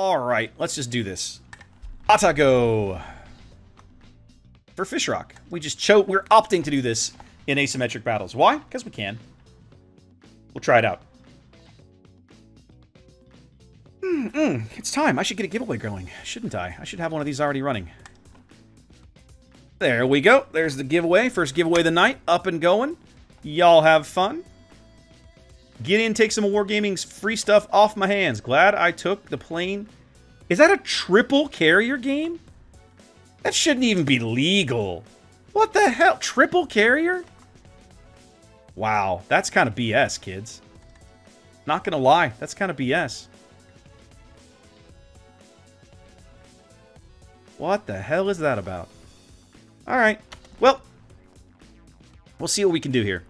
Alright, let's just do this. Atago! For Fishrock. We're opting to do this in asymmetric battles. Why? Because we can. We'll try it out. It's time. I should get a giveaway going, shouldn't I? I should have one of these already running. There we go. There's the giveaway. First giveaway of the night. Up and going. Y'all have fun. Get in, take some Wargaming's free stuff off my hands. Glad I took the plane. Is that a triple carrier game? That shouldn't even be legal. What the hell? Triple carrier? Wow, that's kind of BS, kids. Not gonna lie, that's kind of BS. What the hell is that about? Alright, well, we'll see what we can do here.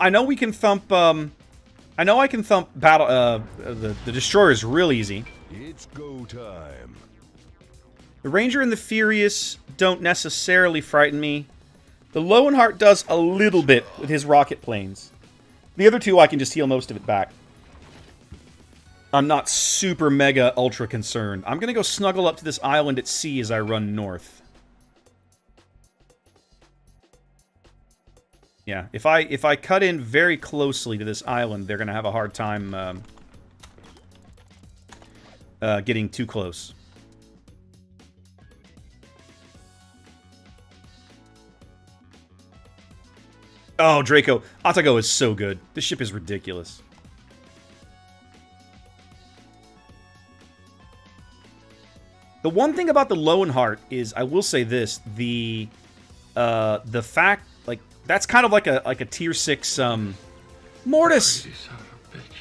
I know we can thump, I know I can thump battle, the destroyers real easy. It's go time. The Ranger and the Furious don't necessarily frighten me. The Löwenhardt does a little bit with his rocket planes. The other two I can just heal most of it back. I'm not super mega ultra concerned. I'm gonna go snuggle up to this island at sea as I run north. Yeah, if I cut in very closely to this island, they're gonna have a hard time getting too close. Oh, Draco. Atago is so good. This ship is ridiculous. The one thing about the Löwenhardt is, I will say this, the fact, like, that's kind of like a tier 6, Mortis!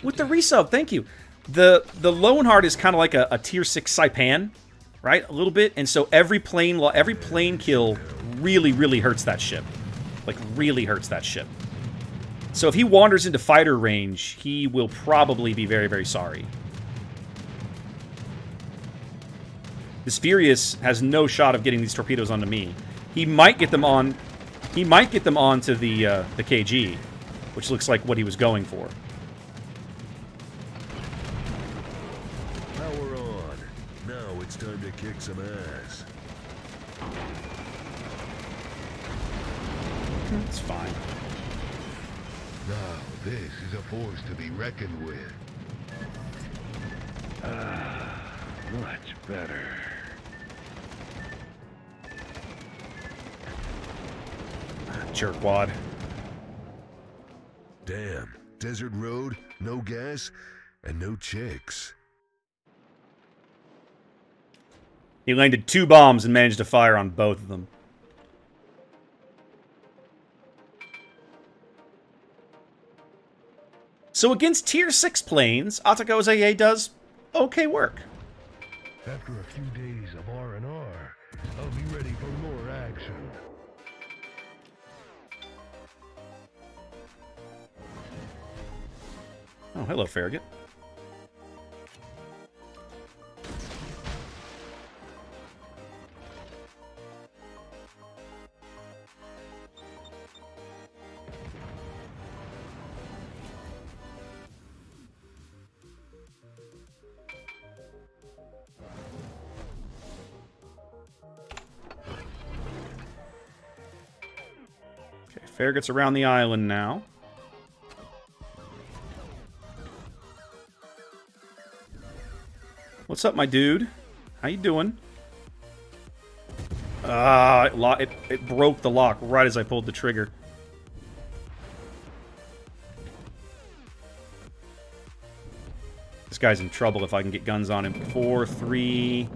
With the resub, thank you. The Löwenhardt is kind of like a tier 6 Saipan, right? A little bit, and so every plane kill really, really hurts that ship. Like, really hurts that ship. So if he wanders into fighter range, he will probably be very, very sorry. This Furious has no shot of getting these torpedoes onto me. He might get them on. He might get them onto the KG, which looks like what he was going for. Power on. Now it's time to kick some ass. It's fine. Now, this is a force to be reckoned with. Much better. Jerkwad. Damn. Desert Road, no gas, and no chicks. He landed 2 bombs and managed to fire on both of them. So against tier 6 planes, Atago's AA does okay work. After a few days of R&R, I'll be ready for more action. Oh, hello, Farragut. Farragut's around the island now. What's up, my dude? How you doing? Ah, it broke the lock right as I pulled the trigger. This guy's in trouble if I can get guns on him. 4-3...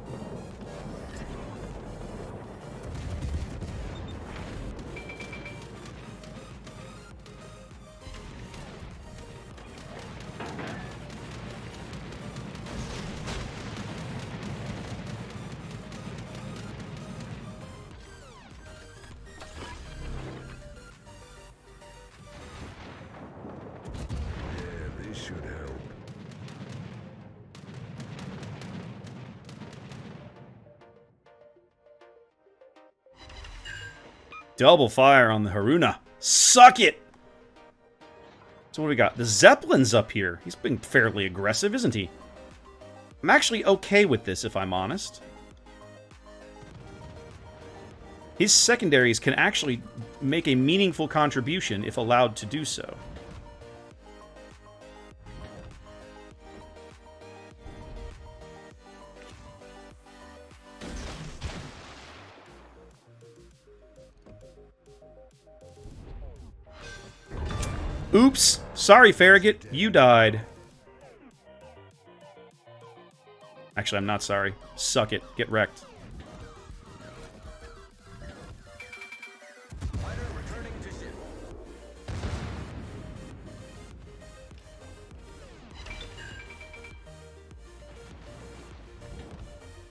Double fire on the Haruna. Suck it! So what do we got? The Zeppelin's up here. He's been fairly aggressive, isn't he? I'm actually okay with this, if I'm honest. His secondaries can actually make a meaningful contribution if allowed to do so. Oops! Sorry, Farragut. You died. Actually, I'm not sorry. Suck it. Get wrecked.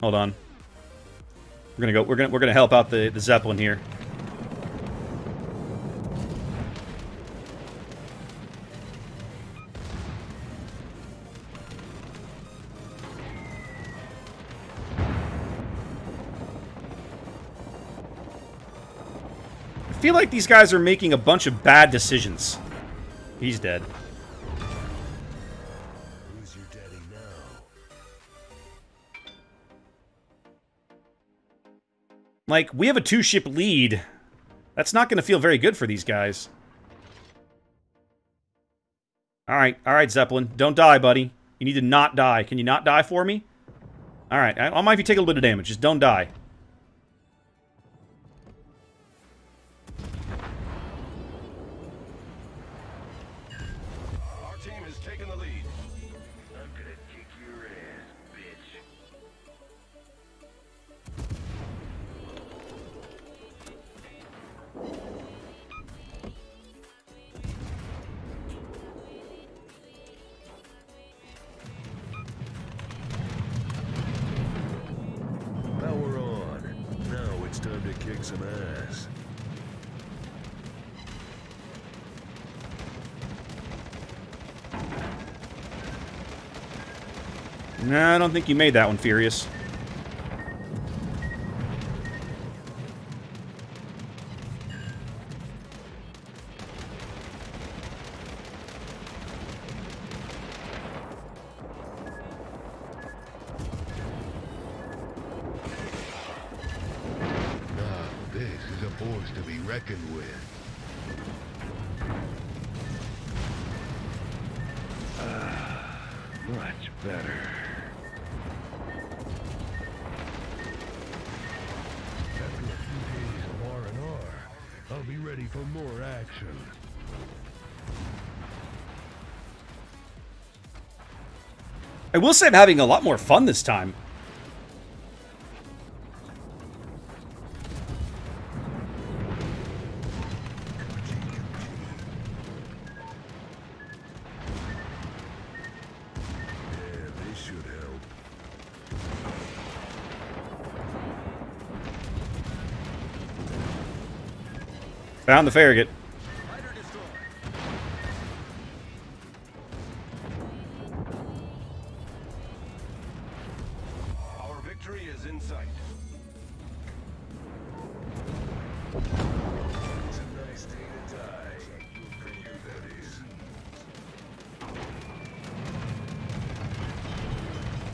Hold on. We're gonna help out the Zeppelin here. I feel like these guys are making a bunch of bad decisions. He's dead. Who's your daddy now? Like, we have a two-ship lead. That's not going to feel very good for these guys. All right, Zeppelin. Don't die, buddy. You need to not die. Can you not die for me? All right, I might be taking a little bit of damage. Just don't die. Nah, I don't think you made that one, Furious. I will say I'm having a lot more fun this time. Found the Farragut.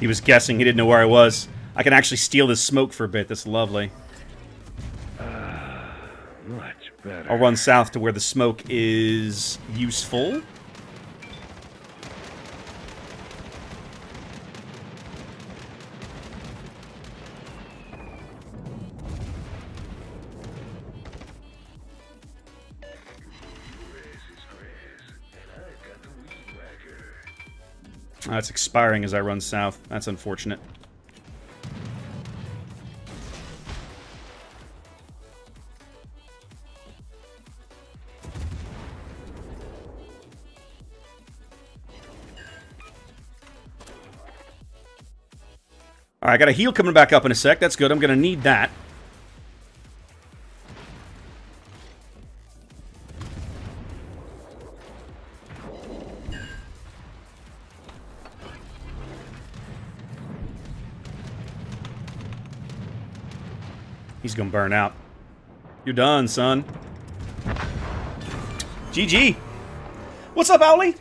He was guessing. He didn't know where I was. I can actually steal this smoke for a bit. That's lovely. Much better. I'll run south to where the smoke is useful. That's expiring as I run south. That's unfortunate. All right, I got a heal coming back up in a sec. That's good. I'm going to need that. He's gonna burn out. You're done, son. GG. What's up, Owly?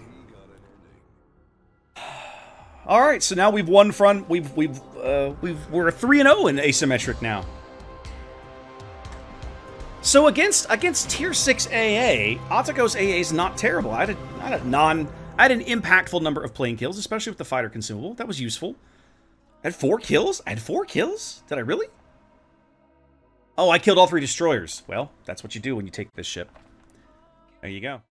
All right, so now we've won front. We're 3-0 in asymmetric now. So against tier 6 AA, Atago's AA is not terrible. I had an impactful number of plane kills, especially with the fighter consumable. That was useful. I had 4 kills? I had 4 kills? Did I really? Oh, I killed all 3 destroyers. Well, that's what you do when you take this ship. There you go.